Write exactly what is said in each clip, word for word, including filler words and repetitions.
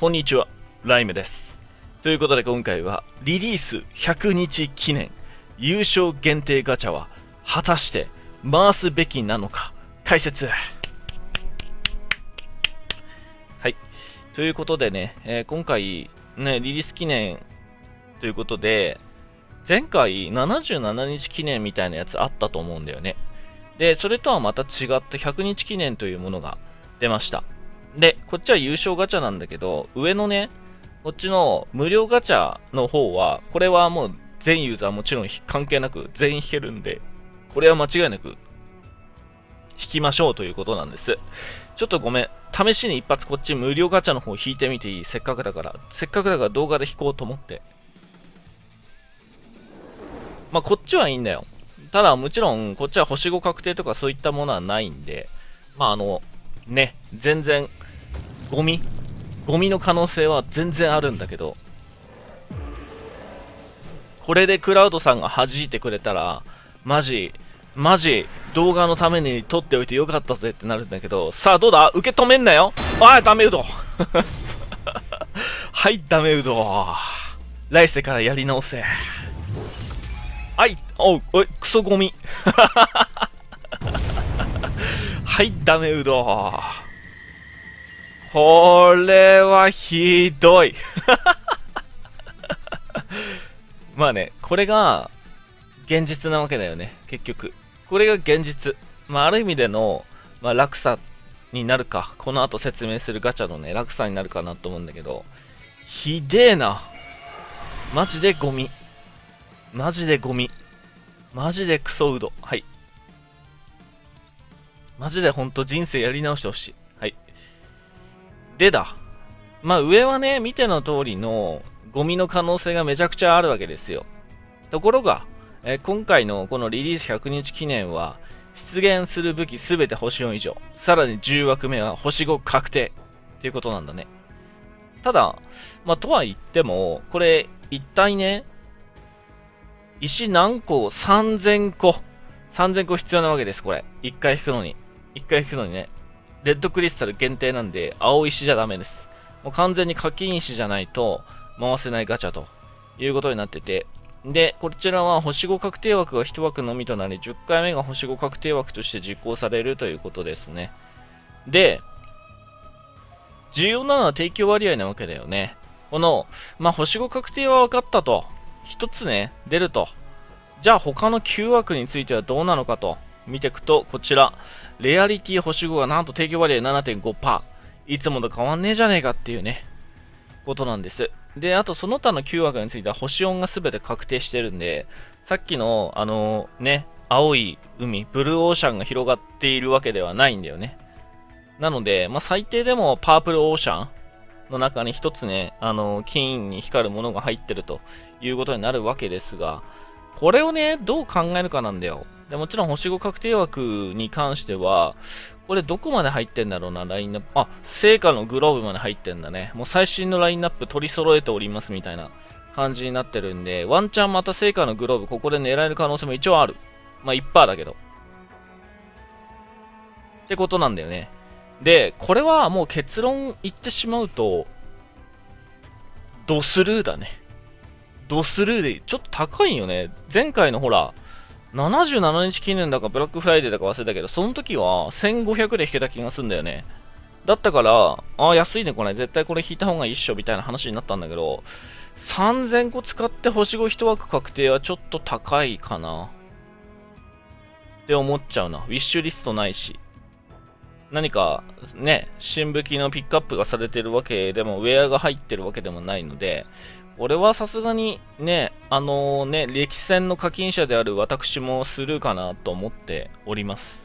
こんにちは、ライムです。ということで今回はリリースひゃくにち記念優勝限定ガチャは果たして回すべきなのか解説。はい。ということでね、えー、今回ね、リリース記念ということで、前回ななじゅうななにち記念みたいなやつあったと思うんだよね。で、それとはまた違ってひゃくにち記念というものが出ました。で、こっちは優勝ガチャなんだけど、上のね、こっちの無料ガチャの方は、これはもう全ユーザーもちろん関係なく全員引けるんで、これは間違いなく引きましょうということなんです。ちょっとごめん、試しに一発こっち無料ガチャの方引いてみていい？せっかくだから、せっかくだから動画で引こうと思って。まあ、こっちはいいんだよ。ただ、もちろん、こっちは星ご確定とかそういったものはないんで、まあ、あの、ね、全然、ゴミ、ゴミの可能性は全然あるんだけど、これでクラウドさんが弾いてくれたら、マジ、マジ、動画のために撮っておいてよかったぜってなるんだけど、さあ、どうだ？受け止めんなよ！ああ、ダメうどはい、ダメうど来世からやり直せ。はい、おう、おい、クソゴミはい、ダメうどこれはひどいまあね、これが現実なわけだよね、結局。これが現実。まあ、ある意味での、まあ、落差になるか、この後説明するガチャのね、落差になるかなと思うんだけど、ひでえな。マジでゴミ。マジでゴミ。マジでクソうど。はい。マジでほんと人生やり直してほしい。はい。でだ。まあ上はね、見ての通りのゴミの可能性がめちゃくちゃあるわけですよ。ところが、えー、今回のこのリリースひゃくにち記念は、出現する武器すべて星よん以上。さらにじゅう枠目は星ご確定。っていうことなんだね。ただ、まあとは言っても、これ一体ね、石何個 ?さんぜん 個。さんぜん個必要なわけです、これ。いっかい引くのに。いっかい引くのにね。レッドクリスタル限定なんで、青石じゃダメです。もう完全に課金石じゃないと、回せないガチャということになってて。で、こちらは星ご確定枠がいち枠のみとなり、じゅっかいめが星ご確定枠として実行されるということですね。で、重要なのは提供割合なわけだよね。この、まあ、星ご確定は分かったと。ひとつね、出ると。じゃあ他のきゅう枠についてはどうなのかと見ていくと、こちら、レアリティ星ごがなんと提供割合 ななてんごパーセント。いつもと変わんねえじゃねえかっていうね、ことなんです。で、あとその他のきゅう枠については星よんが全て確定してるんで、さっきの、あのー、ね、青い海、ブルーオーシャンが広がっているわけではないんだよね。なので、まあ、最低でもパープルオーシャンの中に一つね、あのー、金に光るものが入ってるということになるわけですが、これをね、どう考えるかなんだよ。で、もちろん星ご確定枠に関しては、これどこまで入ってんだろうな、ラインナップ。あ、聖火のグローブまで入ってんだね。もう最新のラインナップ取り揃えておりますみたいな感じになってるんで、ワンチャンまた聖火のグローブここで狙える可能性も一応ある。まあ いちパーセント だけど。ってことなんだよね。で、これはもう結論言ってしまうと、ドスルーだね。ドスルーで、ちょっと高いよね。前回のほら、ななじゅうななにち記念だかブラックフライデーだか忘れたけど、その時はせんごひゃくで引けた気がするんだよね。だったから、ああ、安いね、これ。絶対これ引いた方がいいっしょ、みたいな話になったんだけど、さんぜん個使って星ごいち枠確定はちょっと高いかな。って思っちゃうな。ウィッシュリストないし。何か、ね、新武器のピックアップがされてるわけでも、ウェアが入ってるわけでもないので、俺はさすがにね、あのー、ね、歴戦の課金者である私もスルーかなと思っております。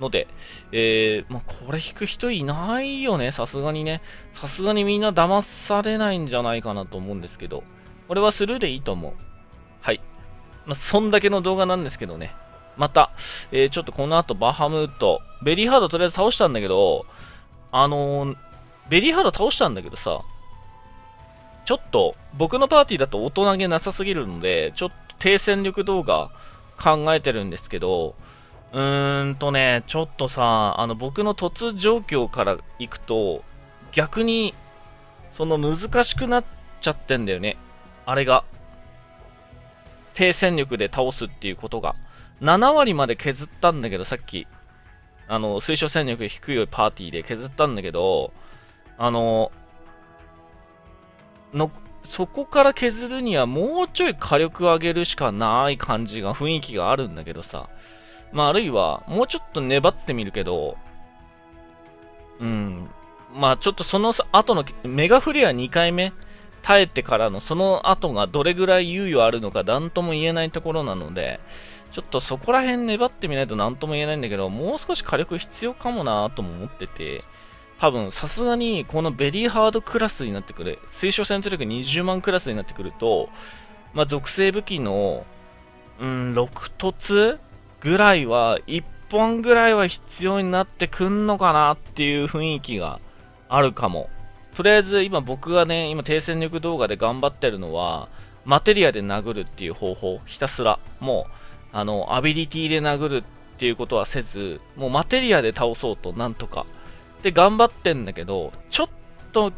ので、えー、まあ、これ引く人いないよね、さすがにね。さすがにみんな騙されないんじゃないかなと思うんですけど、俺はスルーでいいと思う。はい。まあ、そんだけの動画なんですけどね。また、えー、ちょっとこの後バハムート、ベリーハードとりあえず倒したんだけど、あのー、ベリーハード倒したんだけどさ、ちょっと僕のパーティーだと大人げなさすぎるので、ちょっと低戦力動画考えてるんですけど、うーんとね、ちょっとさ、あの僕の突状況からいくと、逆にその難しくなっちゃってんだよね。あれが。低戦力で倒すっていうことが。なな割まで削ったんだけど、さっき、あの、推奨戦力低いパーティーで削ったんだけど、あの、の、そこから削るにはもうちょい火力上げるしかない感じが、雰囲気があるんだけどさ。まあ、あるいは、もうちょっと粘ってみるけど、うん。まあ、ちょっとその後の、メガフレアにかいめ耐えてからのその後がどれぐらい猶予あるのか何とも言えないところなので、ちょっとそこら辺粘ってみないと何とも言えないんだけど、もう少し火力必要かもなとも思ってて、多分さすがにこのベリーハードクラスになってくる、推奨戦力にじゅうまんクラスになってくると、まあ、属性武器の、うん、ろく突ぐらいはいっぽんぐらいは必要になってくんのかなっていう雰囲気があるかも。とりあえず今僕がね、今低戦力動画で頑張ってるのは、マテリアで殴るっていう方法、ひたすら、もう、あの、アビリティで殴るっていうことはせず、もうマテリアで倒そうと、なんとか。で、頑張ってんだけど、ちょっと、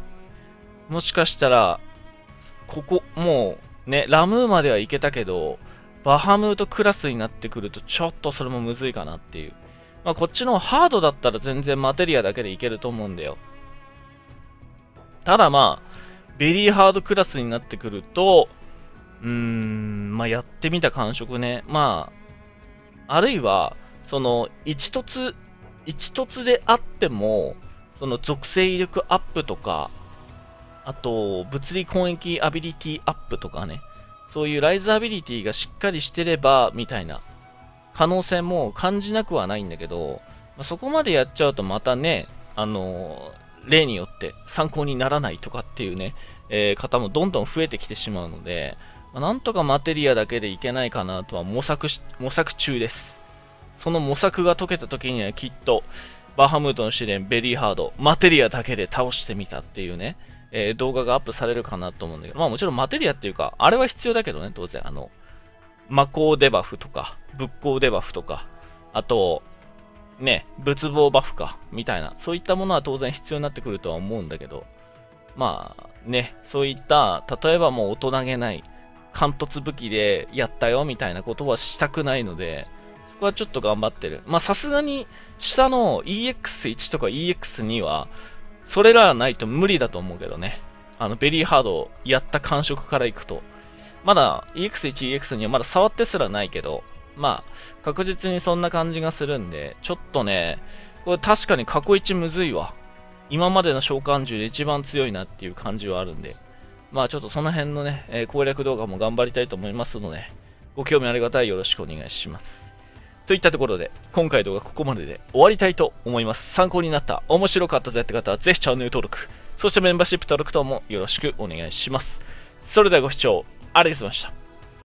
もしかしたら、ここ、もう、ね、ラムーまではいけたけど、バハムートクラスになってくると、ちょっとそれもむずいかなっていう。まあ、こっちのハードだったら全然マテリアだけでいけると思うんだよ。ただまあ、ベリーハードクラスになってくると、うーん、まあやってみた感触ね。まあ、あるいは、その、一突、一突であっても、その属性威力アップとか、あと、物理攻撃アビリティアップとかね、そういうライズアビリティがしっかりしてれば、みたいな可能性も感じなくはないんだけど、そこまでやっちゃうとまたね、あのー、例によって参考にならないとかっていうね、えー、方もどんどん増えてきてしまうので、まあ、なんとかマテリアだけでいけないかなとは模索し、模索中です。その模索が解けた時にはきっと、バハムートの試練、ベリーハード、マテリアだけで倒してみたっていうね、えー、動画がアップされるかなと思うんだけど、まあもちろんマテリアっていうか、あれは必要だけどね、当然、あの、魔鋼デバフとか、仏鋼デバフとか、あと、ね、仏防バフか、みたいな、そういったものは当然必要になってくるとは思うんだけど、まあね、そういった、例えばもう大人げない、貫突武器でやったよ、みたいなことはしたくないので、そこはちょっと頑張ってる。まあさすがに、下の イーエックスワン とか イーエックスツー は、それらはないと無理だと思うけどね、あの、ベリーハードをやった感触からいくと、まだ イーエックスワン、イーエックスツー はまだ触ってすらないけど、まあ、確実にそんな感じがするんで、ちょっとね、これ確かに過去一むずいわ。今までの召喚獣で一番強いなっていう感じはあるんで、まあちょっとその辺のね、えー、攻略動画も頑張りたいと思いますので、ご興味ありがたいよろしくお願いします。といったところで、今回動画ここまでで終わりたいと思います。参考になった、面白かったぜって方はぜひチャンネル登録、そしてメンバーシップ登録等もよろしくお願いします。それではご視聴ありがとうございました。